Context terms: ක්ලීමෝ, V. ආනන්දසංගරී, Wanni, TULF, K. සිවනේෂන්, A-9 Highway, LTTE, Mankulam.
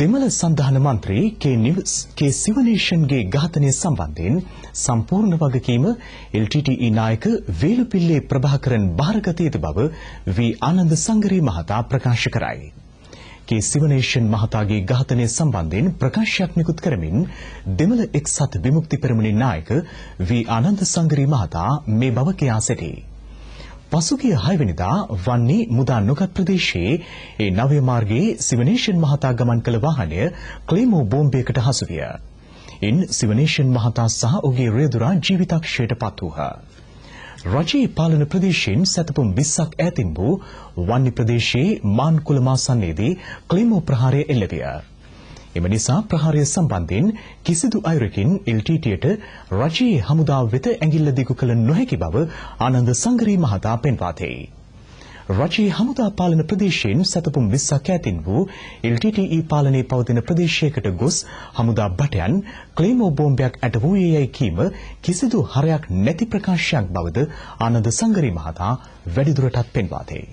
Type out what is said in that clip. දෙමළ සංධාන මන්ත්‍රී K. සිවනේෂන්ගේ ඝාතනය සම්බන්ධයෙන් සම්පූර්ණ වගකීම LTTE නායක වේලුපිල්ලේ ප්‍රභාකරන් බාරගත යුතු බව V. ආනන්දසංගරේ මහතා ප්‍රකාශ කරයි. K. සිවනේෂන් මහතාගේ ඝාතනය සම්බන්ධයෙන් ප්‍රකාශයක් නිකුත් කරමින් දෙමළ එක්සත් විමුක්ති පෙරමුණේ නායක V. ආනන්දසංගරේ මහතා මේ බව කියා සිටියි. පසුගිය 6 වෙනිදා වන්නේ මුදා නොගත් ප්‍රදේශයේ ඒ නවය මාර්ගයේ සිවනේෂන් මහතා ගමන් කළ වාහනය ක්ලීමෝ බෝම්බයකට හසු විය. ඉන් සිවනේෂන් මහතා සහ ඔහුගේ රියදුරා ජීවිතක්ෂයට පත් වූහ. රජයේ පාලන ප්‍රදේශයෙන් සැතපුම් 20ක් ඈතින් වූ වන්නේ ප්‍රදේශයේ මාන්කුල මාසන්නේදී ක්ලීමෝ ප්‍රහාරය එල්ල විය. එම නිසා ප්‍රහාරය සම්බන්ධයෙන් කිසිදු අයුරකින් LTTEට රජයේ හමුදාව වෙත ඇඟිල්ල දිගු කළ නොහැකි බව ආනන්දසංගරේ මහතා පෙන්වා දෙයි. රජයේ හමුදා පාලන ප්‍රදේශයෙන් සැතපුම් 20ක් ඈතින් වූ LTTE පාලනයේ පවතින ප්‍රදේශයකට ගොස් හමුදා භටයන් ක්ලීමෝ බෝම්බයක් ඇට වූයේයි කීම කිසිදු හරයක් නැති ප්‍රකාශයක් බවද ආනන්දසංගරේ මහතා වැඩිදුරටත් පෙන්වා දෙයි.